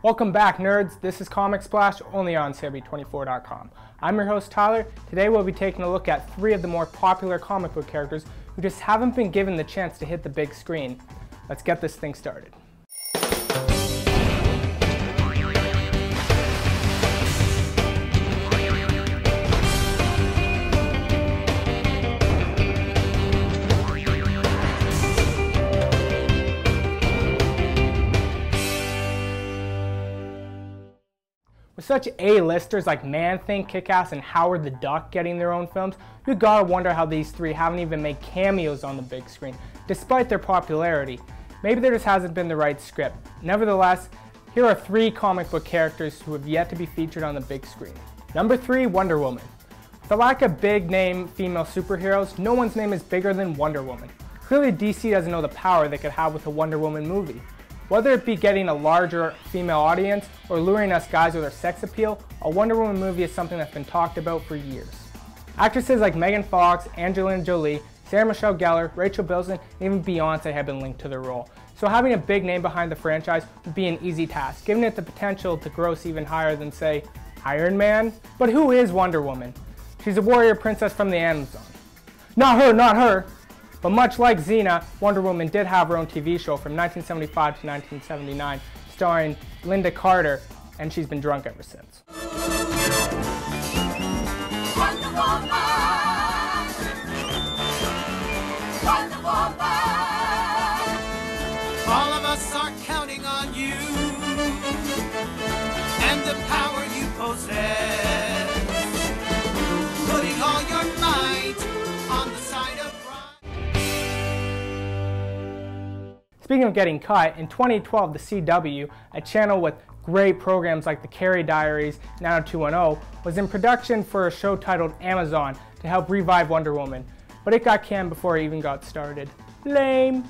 Welcome back, nerds. This is Comic Splash, only on Cib24.com. I'm your host, Tyler. Today we'll be taking a look at three of the more popular comic book characters who just haven't been given the chance to hit the big screen. Let's get this thing started. With such A-listers like Man-Thing, Kick-Ass, and Howard the Duck getting their own films, you gotta wonder how these three haven't even made cameos on the big screen, despite their popularity. Maybe there just hasn't been the right script. Nevertheless, here are three comic book characters who have yet to be featured on the big screen. Number 3, Wonder Woman. With the lack of big-name female superheroes, no one's name is bigger than Wonder Woman. Clearly DC doesn't know the power they could have with a Wonder Woman movie. Whether it be getting a larger female audience or luring us guys with our sex appeal, a Wonder Woman movie is something that's been talked about for years. Actresses like Megan Fox, Angelina Jolie, Sarah Michelle Gellar, Rachel Bilson, and even Beyonce have been linked to their role. So having a big name behind the franchise would be an easy task, giving it the potential to gross even higher than, say, Iron Man. But who is Wonder Woman? She's a warrior princess from the Amazon. Not her, not her! But much like Xena, Wonder Woman did have her own TV show from 1975 to 1979, starring Linda Carter, and she's been drunk ever since. Wonder Woman. Wonder Woman. All of us are counting on you and the power you possess, putting all your might on the side of. Speaking of getting cut, in 2012, the CW, a channel with great programs like the Carrie Diaries, 90210, was in production for a show titled Amazon to help revive Wonder Woman, but it got canned before it even got started. Lame.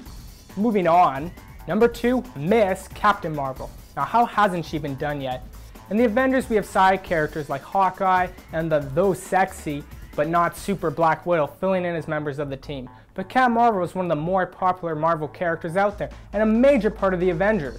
Moving on. Number 2, Ms. Captain Marvel. Now, how hasn't she been done yet? In the Avengers, we have side characters like Hawkeye and the though sexy but not super Black Widow filling in as members of the team. But Captain Marvel is one of the more popular Marvel characters out there, and a major part of the Avengers.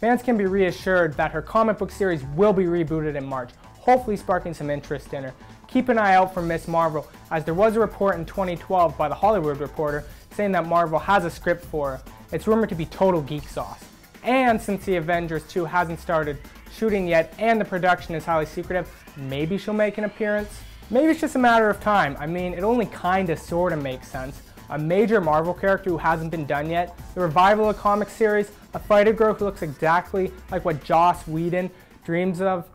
Fans can be reassured that her comic book series will be rebooted in March, hopefully sparking some interest in her. Keep an eye out for Ms. Marvel, as there was a report in 2012 by The Hollywood Reporter saying that Marvel has a script for her. It's rumored to be total geek sauce. And since the Avengers 2 hasn't started shooting yet and the production is highly secretive, maybe she'll make an appearance? Maybe it's just a matter of time. I mean, it only kinda sorta makes sense. A major Marvel character who hasn't been done yet, the revival of a comic series, a fighter girl who looks exactly like what Joss Whedon dreams of.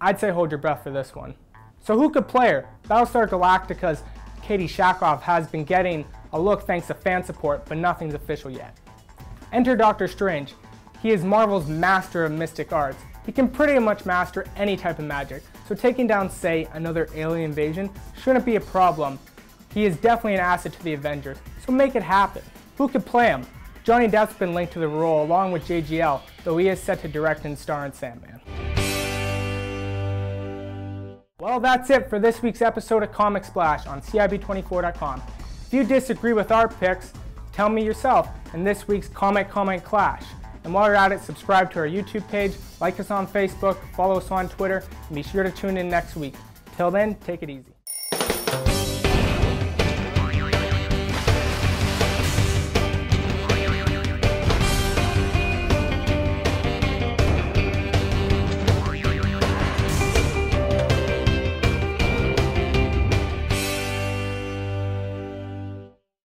I'd say hold your breath for this one. So who could play her? Battlestar Galactica's Katie Sackhoff has been getting a look thanks to fan support, but nothing's official yet. Enter Doctor Strange. He is Marvel's master of mystic arts. He can pretty much master any type of magic, so taking down, say, another alien invasion shouldn't be a problem. He is definitely an asset to the Avengers, so make it happen. Who could play him? Johnny Depp's been linked to the role along with JGL, though he is set to direct and star in Sandman. Well, that's it for this week's episode of Comic Splash on Cib24.com. If you disagree with our picks, tell me yourself in this week's Comic Comment Clash. And while you're at it, subscribe to our YouTube page, like us on Facebook, follow us on Twitter, and be sure to tune in next week. Till then, take it easy.